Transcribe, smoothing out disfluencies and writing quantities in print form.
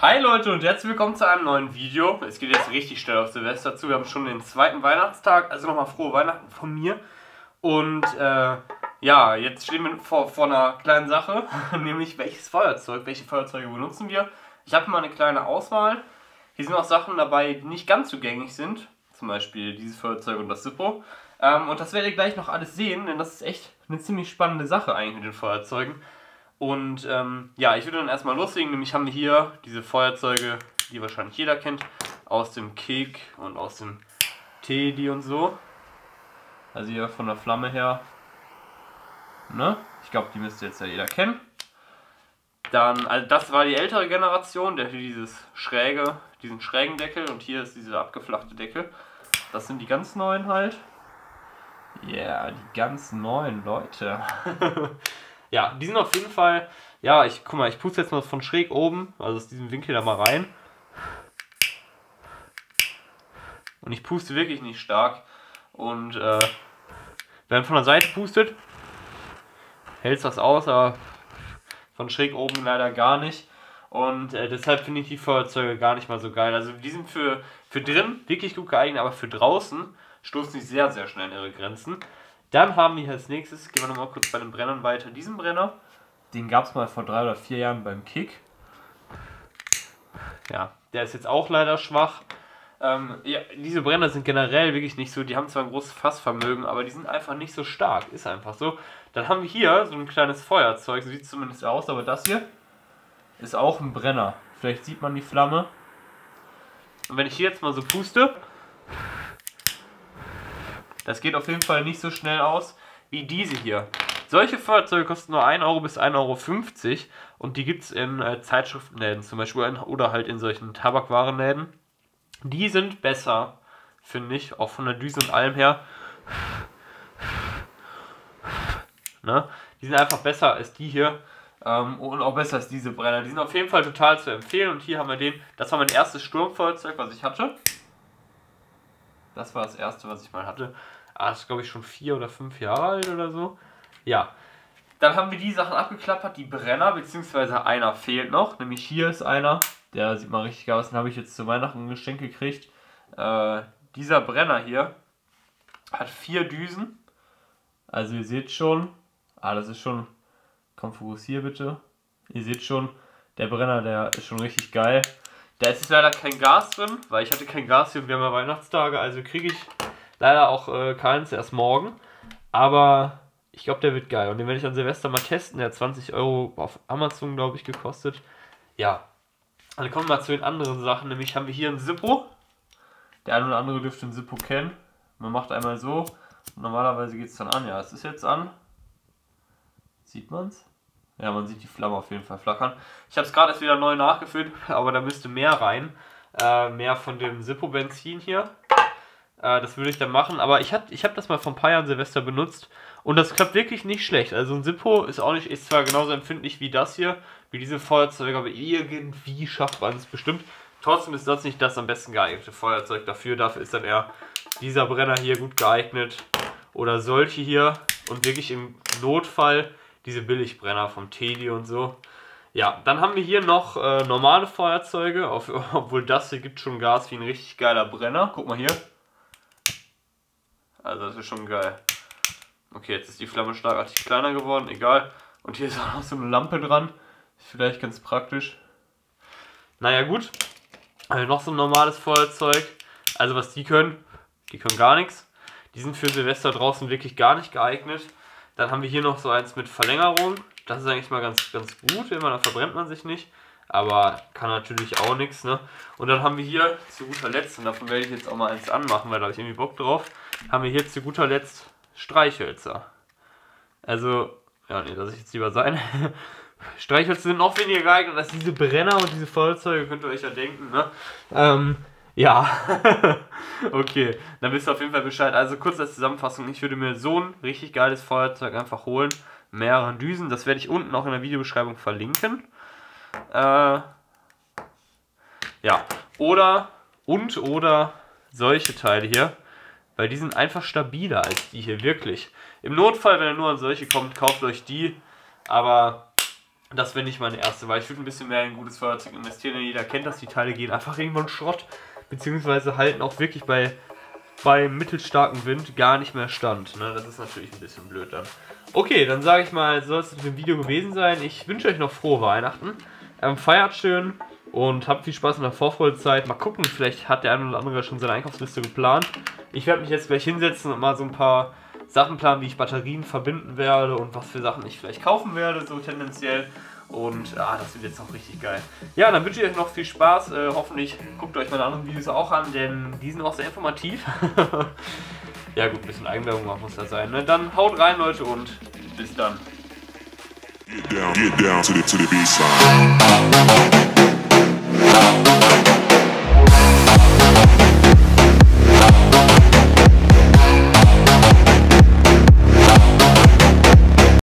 Hi Leute und herzlich willkommen zu einem neuen Video. Es geht jetzt richtig schnell auf Silvester zu. Wir haben schon den zweiten Weihnachtstag, also nochmal frohe Weihnachten von mir. Und ja, jetzt stehen wir vor einer kleinen Sache, nämlich welche Feuerzeuge benutzen wir. Ich habe mal eine kleine Auswahl. Hier sind auch Sachen dabei, die nicht ganz zugänglich sind. Zum Beispiel dieses Feuerzeug und das Zippo. Und das werdet ihr gleich noch alles sehen, denn das ist echt eine ziemlich spannende Sache eigentlich mit den Feuerzeugen. Und ja, ich würde dann erstmal loslegen, nämlich haben wir hier diese Feuerzeuge, die wahrscheinlich jeder kennt, aus dem Kek und aus dem Teddy und so. Also hier von der Flamme her, ne? Ich glaube, die müsste jetzt ja jeder kennen. Dann, also das war die ältere Generation, der hier diesen schrägen Deckel und hier ist dieser abgeflachte Deckel. Das sind die ganz neuen halt. Ja, yeah, die ganz neuen Leute. Ja, die sind auf jeden Fall, ja, guck mal, ich puste jetzt mal von schräg oben, also aus diesem Winkel da mal rein. Und ich puste wirklich nicht stark. Und wenn man von der Seite pustet, hält es das aus, aber von schräg oben leider gar nicht. Und deshalb finde ich die Feuerzeuge gar nicht mal so geil. Also die sind für drin wirklich gut geeignet, aber für draußen stoßen sie sehr, sehr schnell in ihre Grenzen. Dann haben wir hier als nächstes, gehen wir nochmal kurz bei den Brennern weiter, diesen Brenner. Den gab es mal vor 3 oder 4 Jahren beim Kick. Ja, der ist jetzt auch leider schwach. Ja, diese Brenner sind generell wirklich nicht so, die haben zwar ein großes Fassvermögen, aber die sind einfach nicht so stark, ist einfach so. Dann haben wir hier so ein kleines Feuerzeug, so sieht es zumindest aus, aber das hier ist auch ein Brenner. Vielleicht sieht man die Flamme. Und wenn ich hier jetzt mal so puste... Das geht auf jeden Fall nicht so schnell aus wie diese hier. Solche Feuerzeuge kosten nur 1 Euro bis 1,50 Euro und die gibt es in Zeitschriftenläden zum Beispiel oder halt in solchen Tabakwarenläden. Die sind besser, finde ich, auch von der Düse und allem her. Ne? Die sind einfach besser als die hier und auch besser als diese Brenner. Die sind auf jeden Fall total zu empfehlen und hier haben wir den, das war mein erstes Sturmfeuerzeug, was ich hatte. Das war das erste, was ich mal hatte. Das ist, glaube ich, schon 4 oder 5 Jahre alt oder so. Ja. Dann haben wir die Sachen abgeklappert, die Brenner, beziehungsweise einer fehlt noch. Nämlich hier ist einer, der sieht mal richtig aus. Den habe ich jetzt zu Weihnachten ein Geschenk gekriegt. Dieser Brenner hier hat 4 Düsen. Also ihr seht schon, das ist schon, komm, fokussier bitte. Ihr seht schon, der Brenner, der ist schon richtig geil. Da ist jetzt leider kein Gas drin, weil ich hatte kein Gas hier und wir haben ja Weihnachtstage, also kriege ich leider auch keins erst morgen. Aber ich glaube, der wird geil und den werde ich an Silvester mal testen. Der hat 20 Euro auf Amazon, glaube ich, gekostet. Ja, dann kommen wir mal zu den anderen Sachen. Nämlich haben wir hier einen Zippo. Der eine oder andere dürfte einen Zippo kennen. Man macht einmal so und normalerweise geht es dann an. Ja, es ist jetzt an. Sieht man es? Ja, man sieht die Flamme auf jeden Fall flackern. Ich habe es gerade erst wieder neu nachgefüllt, aber da müsste mehr rein. Mehr von dem Zippo-Benzin hier. Das würde ich dann machen. Aber ich hab das mal vor ein paar Jahren Silvester benutzt und das klappt wirklich nicht schlecht. Also ein Zippo ist zwar genauso empfindlich wie das hier, wie diese Feuerzeuge, aber irgendwie schafft man es bestimmt. Trotzdem ist das nicht das am besten geeignete Feuerzeug dafür. Dafür ist dann eher dieser Brenner hier gut geeignet oder solche hier. Und wirklich im Notfall... diese Billigbrenner vom Teddy und so. Ja, dann haben wir hier noch normale Feuerzeuge, obwohl das hier gibt schon Gas wie ein richtig geiler Brenner. Guck mal hier. Also das ist schon geil. Okay, jetzt ist die Flamme schlagartig kleiner geworden, egal. Und hier ist auch noch so eine Lampe dran. Ist vielleicht ganz praktisch. Naja gut, also noch so ein normales Feuerzeug. Also was die können gar nichts. Die sind für Silvester draußen wirklich gar nicht geeignet. Dann haben wir hier noch so eins mit Verlängerung. Das ist eigentlich mal ganz gut, immer da verbrennt man sich nicht. Aber kann natürlich auch nichts, ne? Und dann haben wir hier zu guter Letzt, und davon werde ich jetzt auch mal eins anmachen, weil da habe ich irgendwie Bock drauf, haben wir hier zu guter Letzt Streichhölzer. Also, ja, nee, lasse ich jetzt lieber sein. Streichhölzer sind noch weniger geeignet als diese Brenner und diese Feuerzeuge, könnt ihr euch ja denken, ne? Ja, okay, dann wisst ihr auf jeden Fall Bescheid. Also kurz als Zusammenfassung, ich würde mir so ein richtig geiles Feuerzeug einfach holen. Mehrere Düsen, das werde ich unten auch in der Videobeschreibung verlinken. Ja, oder solche Teile hier, weil die sind einfach stabiler als die hier, wirklich. Im Notfall, wenn ihr nur an solche kommt, kauft euch die, aber Das wäre nicht meine erste, weil ich würde ein bisschen mehr in ein gutes Feuerzeug investieren, denn jeder kennt das, die Teile gehen einfach irgendwann Schrott, beziehungsweise halten auch wirklich bei mittelstarkem Wind gar nicht mehr stand. Ne? Das ist natürlich ein bisschen blöd dann. Okay, dann sage ich mal, soll es mit dem Video gewesen sein. Ich wünsche euch noch frohe Weihnachten, feiert schön und habt viel Spaß in der Vorfreudezeit. Mal gucken, vielleicht hat der eine oder andere schon seine Einkaufsliste geplant. Ich werde mich jetzt gleich hinsetzen und mal so ein paar Sachen planen, wie ich Batterien verbinden werde und was für Sachen ich vielleicht kaufen werde, so tendenziell. Und das wird jetzt noch richtig geil. Ja, dann wünsche ich euch noch viel Spaß. Hoffentlich guckt euch meine anderen Videos auch an, denn die sind auch sehr informativ. Ja gut, ein bisschen Eigenwerbung machen muss das sein. Ne? Dann haut rein, Leute, und bis dann. Get down to the B-Side.